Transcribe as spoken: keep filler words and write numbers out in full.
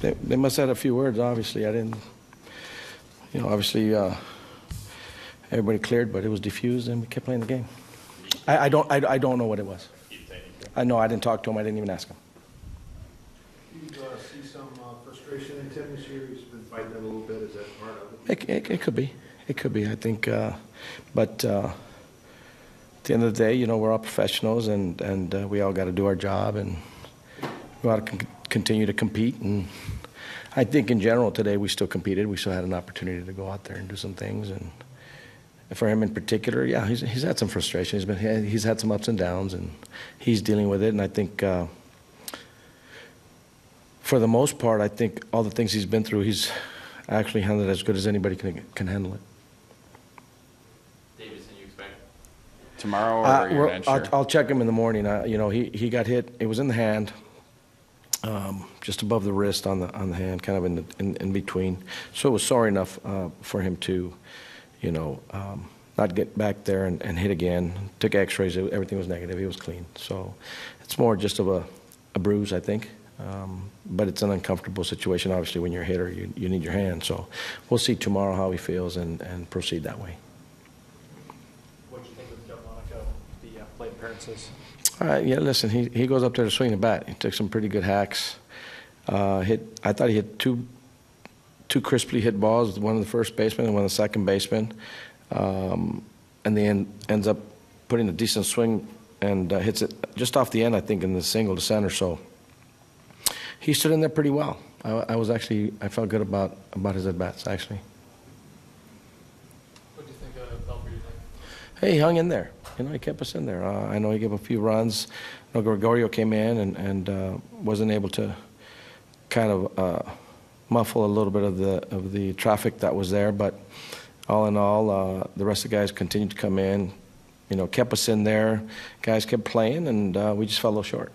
they, they must have had a few words, obviously. I didn't, you know, obviously uh, everybody cleared, but it was diffused and we kept playing the game. I, I, don't, I, I don't know what it was. I know I didn't talk to him. I didn't even ask him. Do you uh, see some uh, frustration in Tim this year? He's been fighting that a little bit. Is that part of it? It, it, it could be. It could be, I think. Uh, but uh, at the end of the day, you know, we're all professionals, and, and uh, we all got to do our job, and we ought to con continue to compete. And I think in general today we still competed. We still had an opportunity to go out there and do some things. And for him in particular, yeah, he's, he's had some frustration. He's been, he's had some ups and downs, and he's dealing with it. And I think uh, for the most part, I think all the things he's been through, he's actually handled it as good as anybody can, can handle it. Davidson, you expect tomorrow, or uh, you're not sure? I'll, I'll check him in the morning. I, you know, he, he got hit. It was in the hand, um, just above the wrist on the, on the hand, kind of in, the, in, in between. So it was sore enough uh, for him to, you know, um, not get back there and, and hit again. Took x-rays, everything was negative, he was clean. So it's more just of a, a bruise, I think. Um, but it's an uncomfortable situation, obviously, when you're a hitter, you, you need your hand. So we'll see tomorrow how he feels and, and proceed that way. What do you think of Delmonico, the uh, plate appearances? All right, yeah, listen, he, he goes up there to swing the bat. He took some pretty good hacks. Uh, hit, I thought he hit two Two crisply hit balls, one of the first baseman and one of the second baseman, um, and then ends up putting a decent swing and uh, hits it just off the end, I think, in the single to center. So he stood in there pretty well. I, I was actually, I felt good about about his at bats actually. What do you think of Pelfrey tonight? Hey, he hung in there. You know, he kept us in there. Uh, I know he gave a few runs. You know, Gregorio came in and and uh, wasn't able to kind of. Uh, muffle a little bit of the of the traffic that was there, but all in all, uh, the rest of the guys continued to come in, you know, kept us in there, guys kept playing, and uh, we just fell a little short.